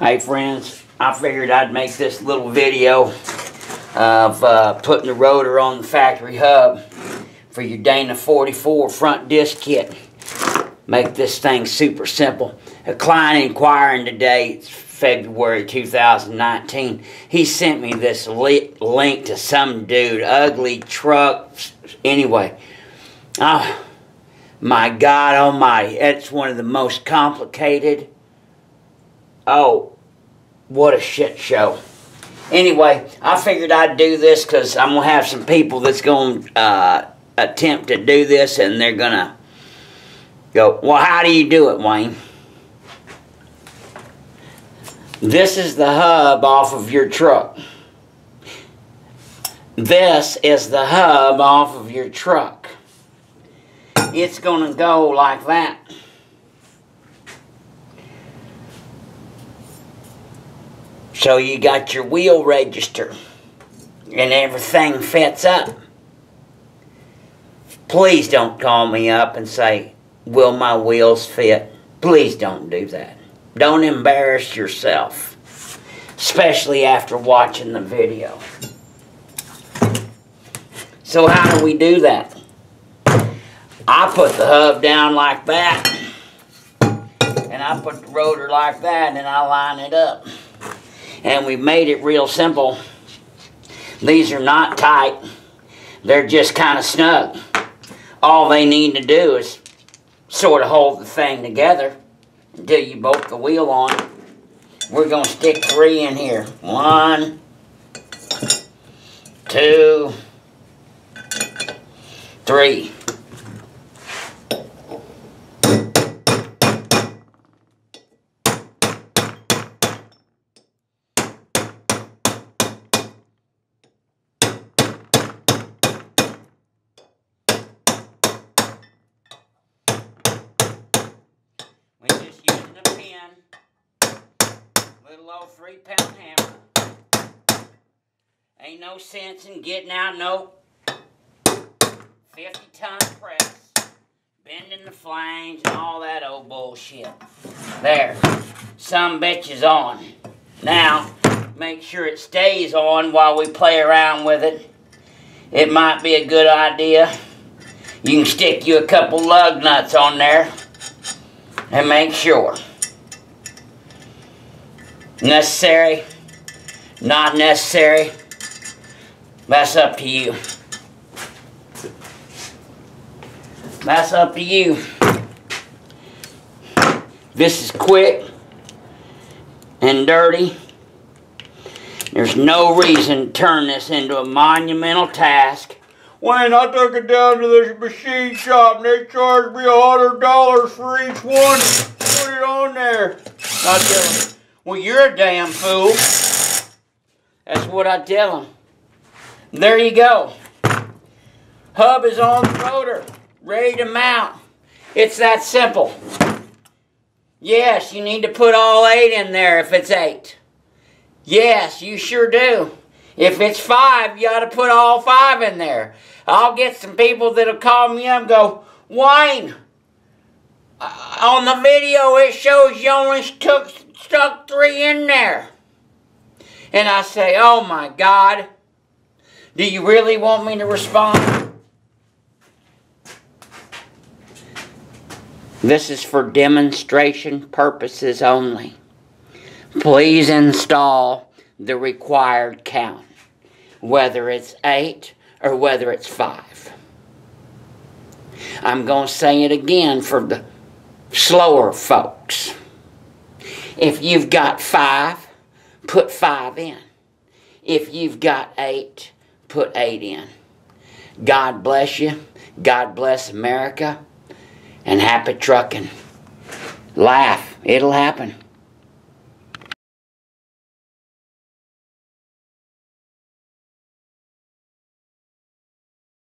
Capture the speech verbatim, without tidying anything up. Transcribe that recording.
Hey friends, I figured I'd make this little video of uh, putting the rotor on the factory hub for your Dana forty-four front disc kit. Make this thing super simple. A client inquiring today, it's February two thousand nineteen, he sent me this li link to some dude, ugly truck, anyway. Oh my God almighty, it's one of the most complicated. Oh, what a shit show. Anyway, I figured I'd do this because I'm going to have some people that's going to uh, attempt to do this, and they're going to go, well, how do you do it, Wayne? This is the hub off of your truck. This is the hub off of your truck. It's going to go like that. So you got your wheel register and everything fits up. Please don't call me up and say, will my wheels fit? Please don't do that. Don't embarrass yourself, especially after watching the video. So how do we do that? I put the hub down like that, and I put the rotor like that, and I line it up. And we made it real simple. These are not tight. They're just kind of snug. All they need to do is sort of hold the thing together until you bolt the wheel on. We're going to stick three in here. One, two, three. Old three pound hammer. Ain't no sense in getting out no fifty ton press, bending the flanges and all that old bullshit. There, some bitch is on. Now, make sure it stays on while we play around with it. It might be a good idea. You can stick you a couple lug nuts on there and make sure. Necessary, not necessary, that's up to you. That's up to you. This is quick and dirty. There's no reason to turn this into a monumental task. Wayne, I took it down to this machine shop and they charged me one hundred dollars for each one. Put it on there. I tell them. Well, you're a damn fool. That's what I tell them. There you go. Hub is on the rotor, ready to mount. It's that simple. Yes, you need to put all eight in there if it's eight. Yes, you sure do. If it's five, you ought to put all five in there. I'll get some people that'll call me up and go, Wayne, on the video it shows you only took... stuck three in there. And I say, oh my God, do you really want me to respond? This is for demonstration purposes only. Please install the required count, whether it's eight or whether it's five. I'm going to say it again for the slower folks. If you've got five, put five in. If you've got eight, put eight in. God bless you. God bless America. And happy trucking. Laugh. It'll happen.